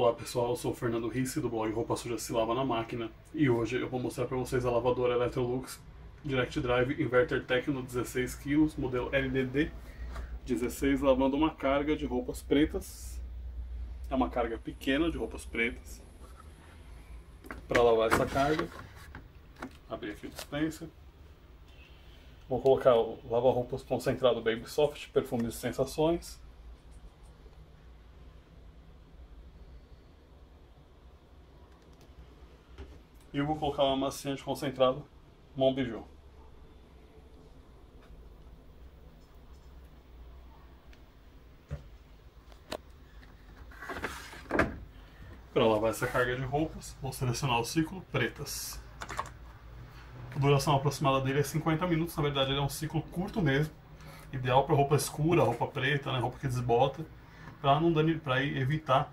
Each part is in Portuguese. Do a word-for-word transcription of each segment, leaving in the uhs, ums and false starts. Olá pessoal, eu sou o Fernando Risse do blog Roupa Suja Se Lava na Máquina e hoje eu vou mostrar para vocês a lavadora Electrolux Direct Drive Inverter Tecno dezesseis quilos, modelo L D D dezesseis, lavando uma carga de roupas pretas. É uma carga pequena de roupas pretas. Para lavar essa carga, abrir aqui o dispenser. Vou colocar o lava-roupas concentrado Baby Soft, perfumes e sensações. E eu vou colocar uma massinha de concentrado Mon Bijou. Para lavar essa carga de roupas, vou selecionar o ciclo pretas. A duração aproximada dele é cinquenta minutos, na verdade ele é um ciclo curto mesmo, ideal para roupa escura, roupa preta, né, roupa que desbota, para não dani- para evitar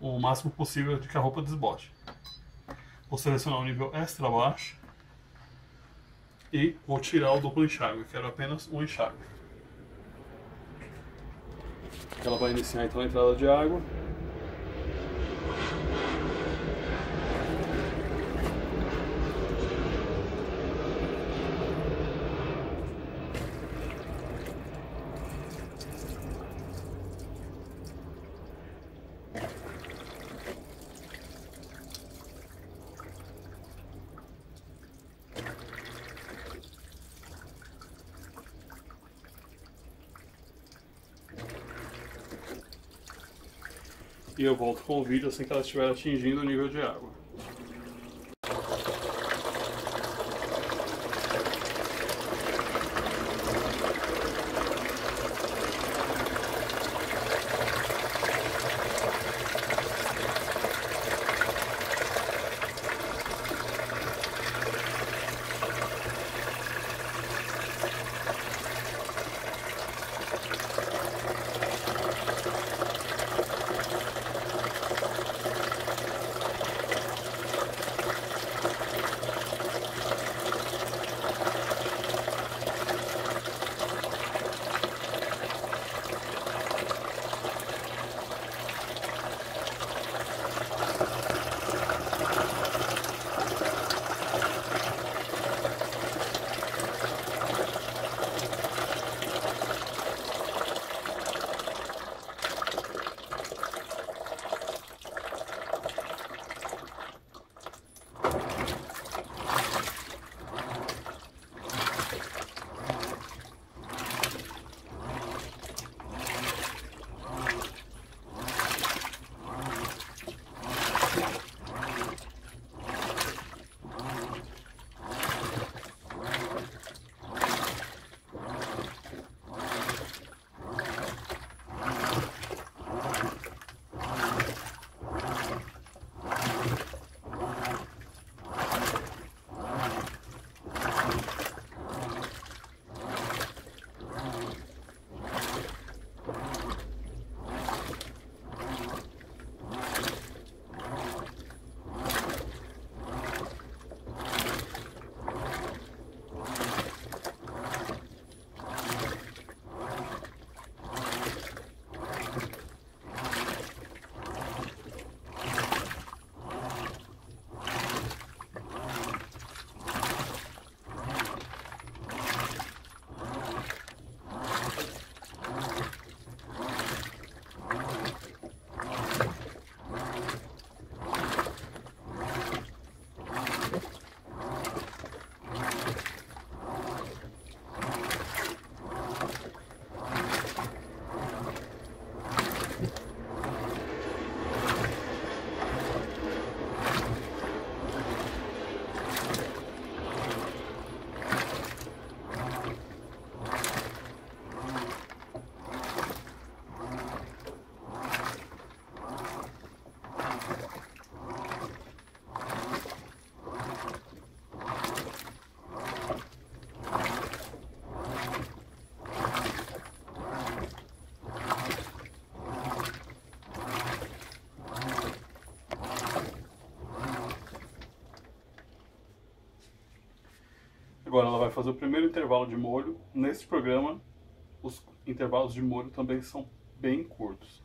o máximo possível de que a roupa desbote. Vou selecionar o nível extra baixo e vou tirar o duplo enxágue, quero apenas um enxágue. Ela vai iniciar então a entrada de água. E eu volto com o vídeo assim que ela estiver atingindo o nível de água. Agora ela vai fazer o primeiro intervalo de molho. Neste programa, os intervalos de molho também são bem curtos.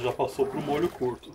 ela já passou para o molho curto.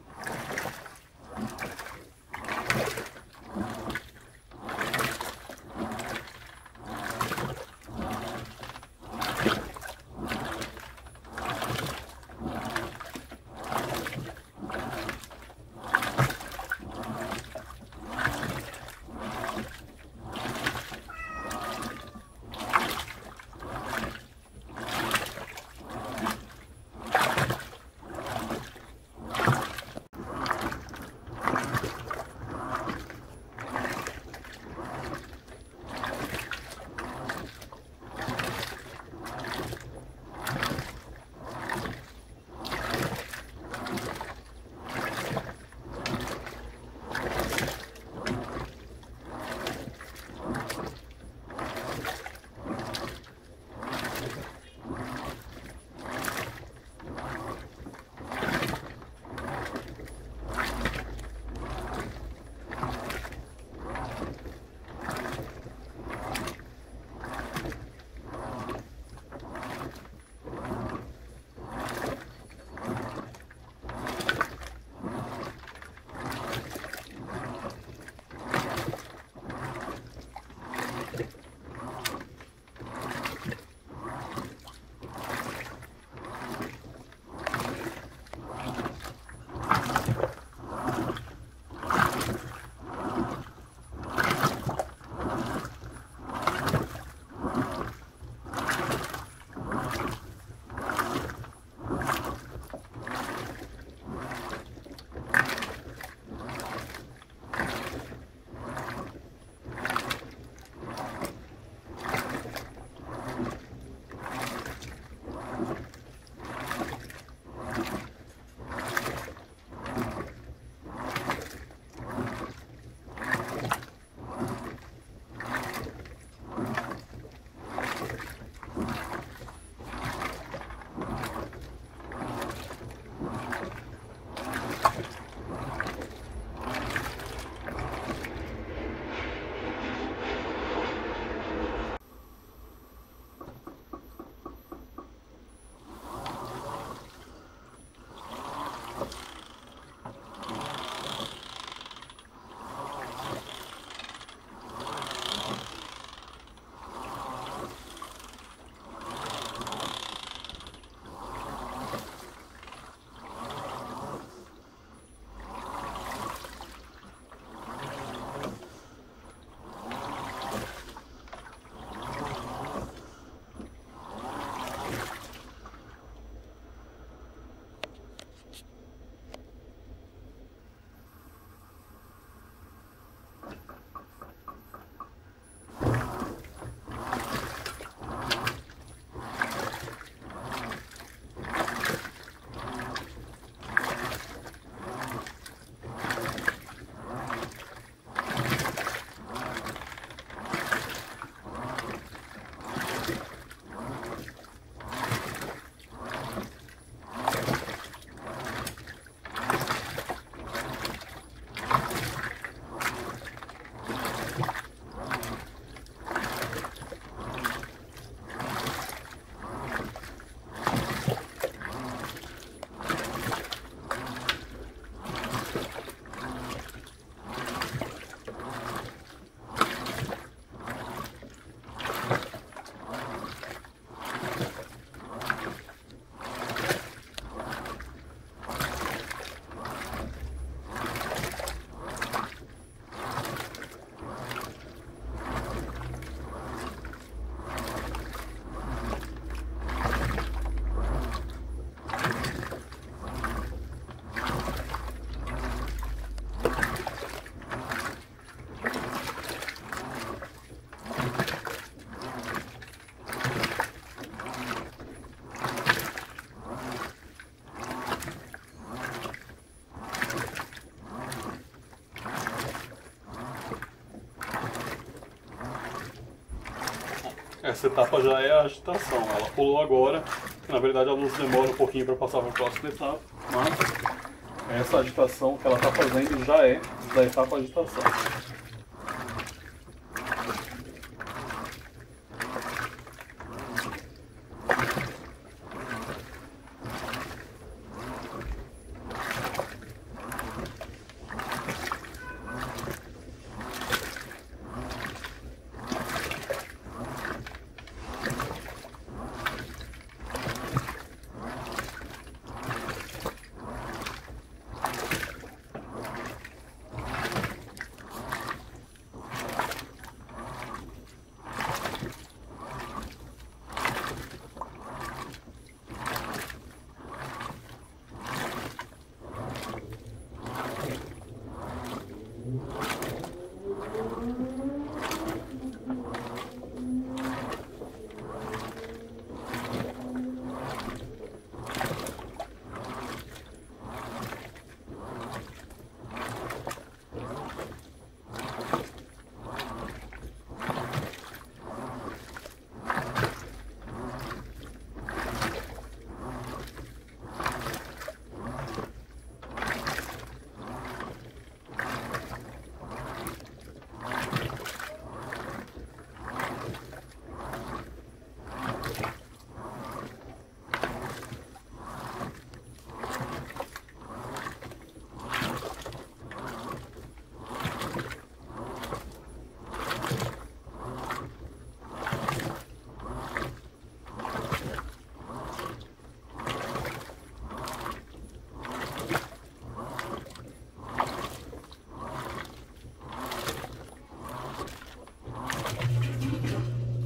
Essa etapa já é a agitação, ela pulou agora, na verdade a luz demora um pouquinho para passar para a próxima etapa, mas essa agitação que ela está fazendo já é da etapa agitação.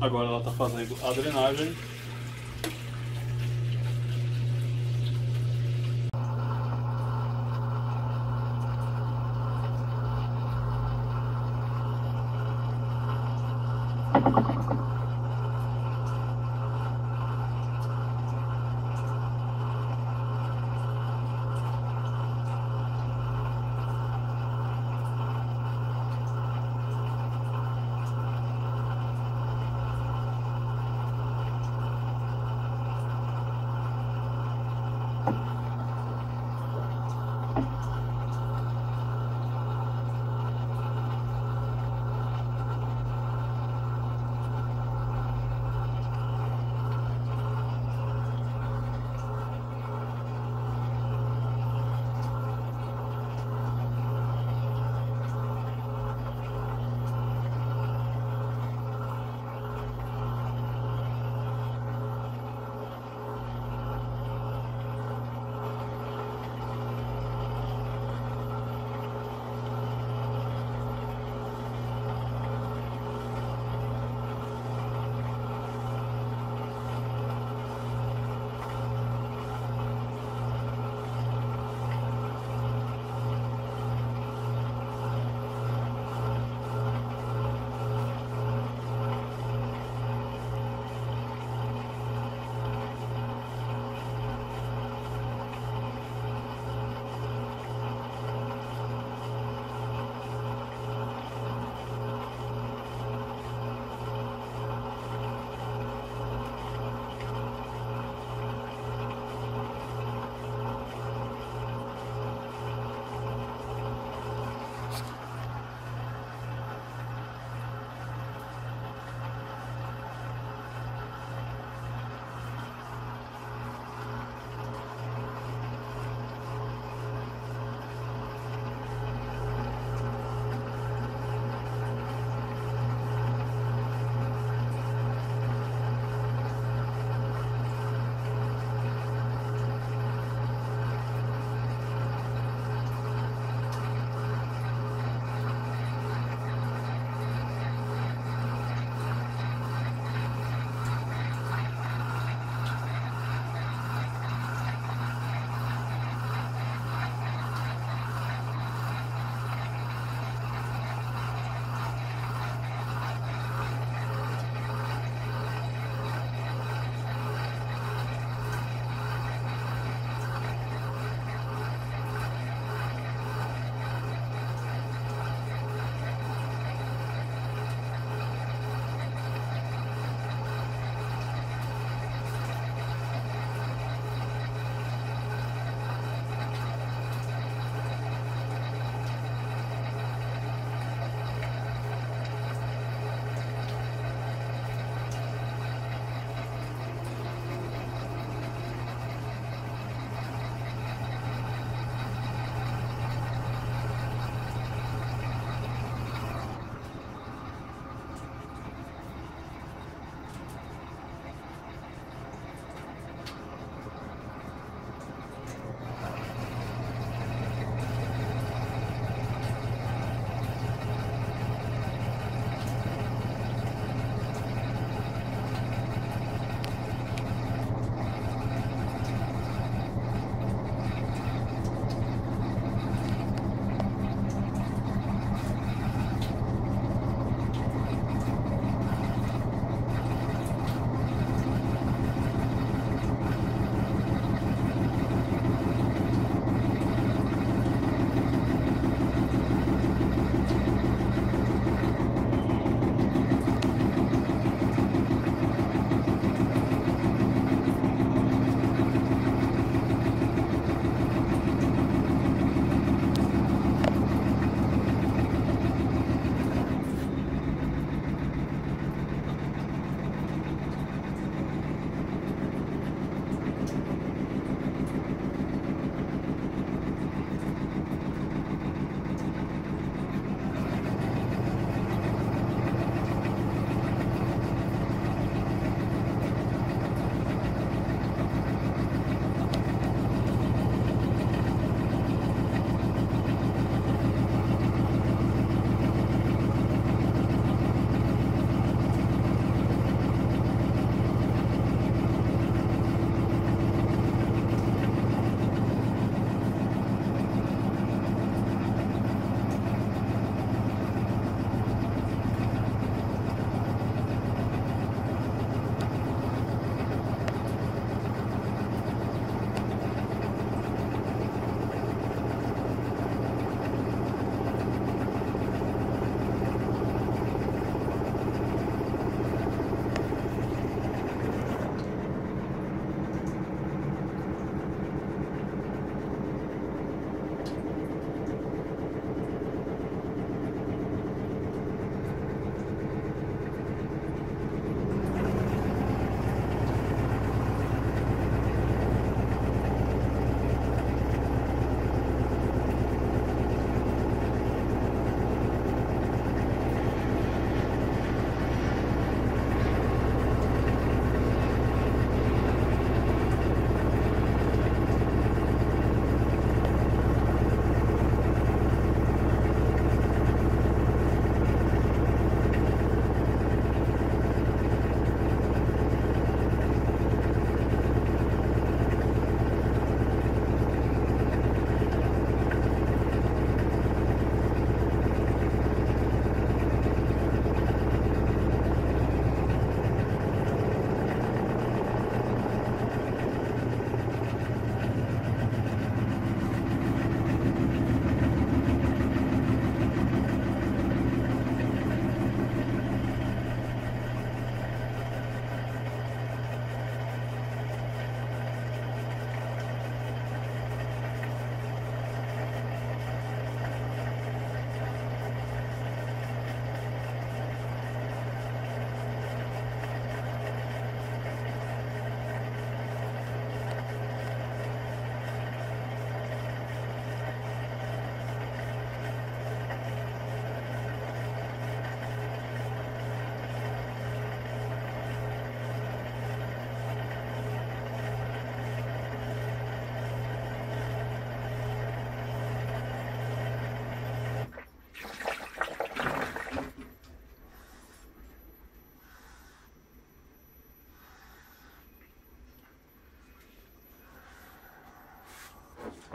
Agora ela está fazendo a drenagem.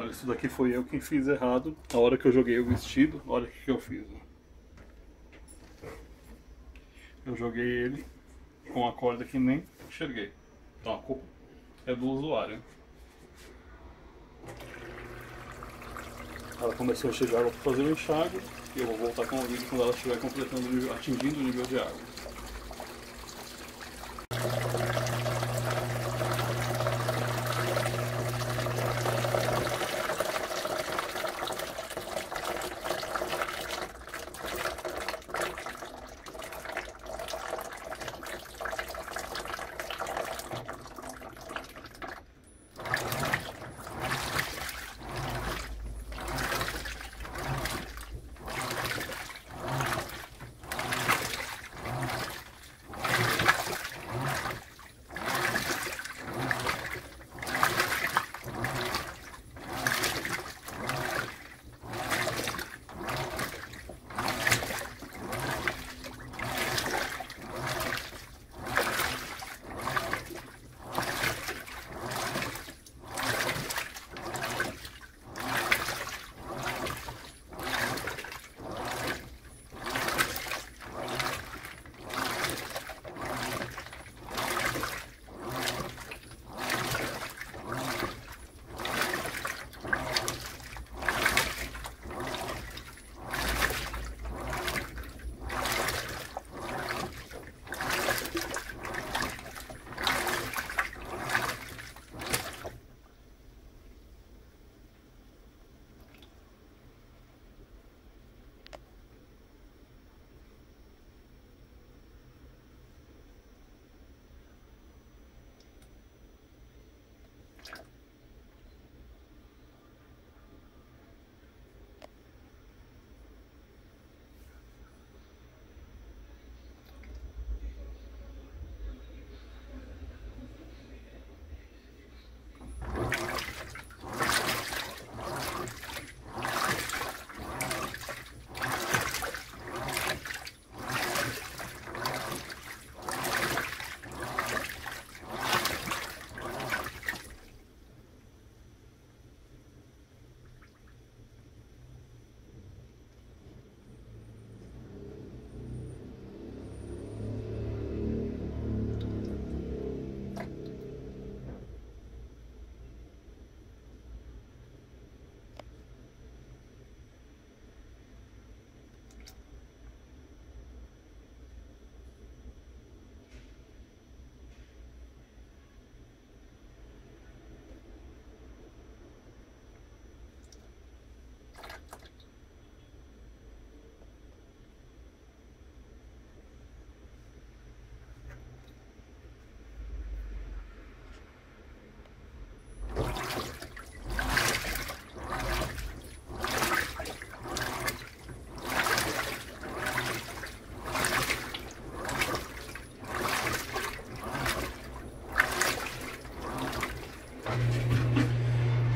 Olha, isso daqui foi eu quem fiz errado. A hora que eu joguei o vestido, olha o que eu fiz. Eu joguei ele com a corda que nem enxerguei. Então a culpa é do usuário. Ela começou a chegar para fazer o enxágue e eu vou voltar com o vídeo quando ela estiver completando o nível, atingindo o nível de água.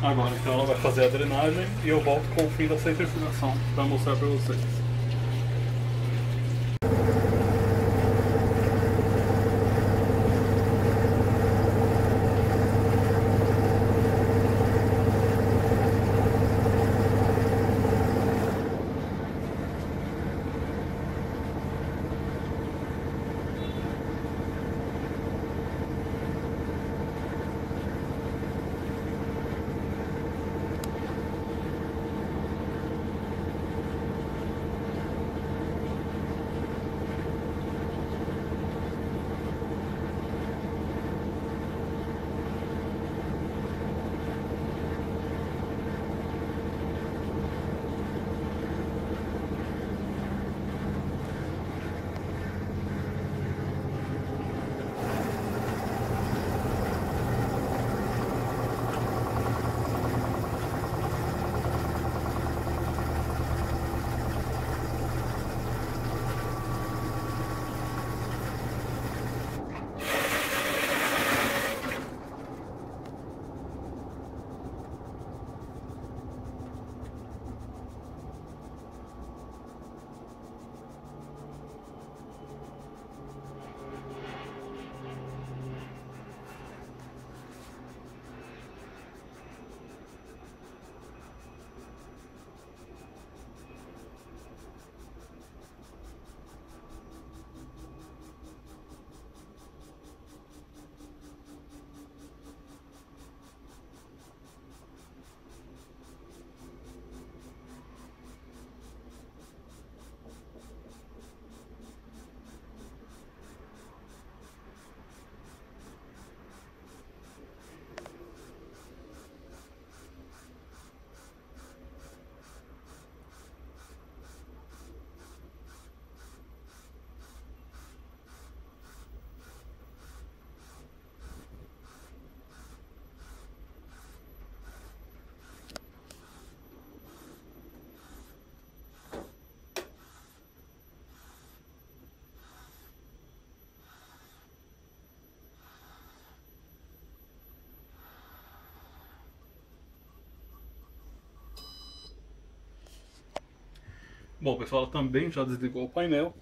Agora então ela vai fazer a drenagem e eu volto com o fim da centrifugação para mostrar para vocês. Bom, pessoal, ela também já desligou o painel.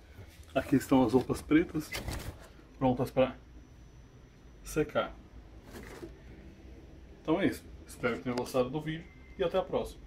Aqui estão as roupas pretas, prontas para secar. Então é isso. Espero que tenham gostado do vídeo e até a próxima.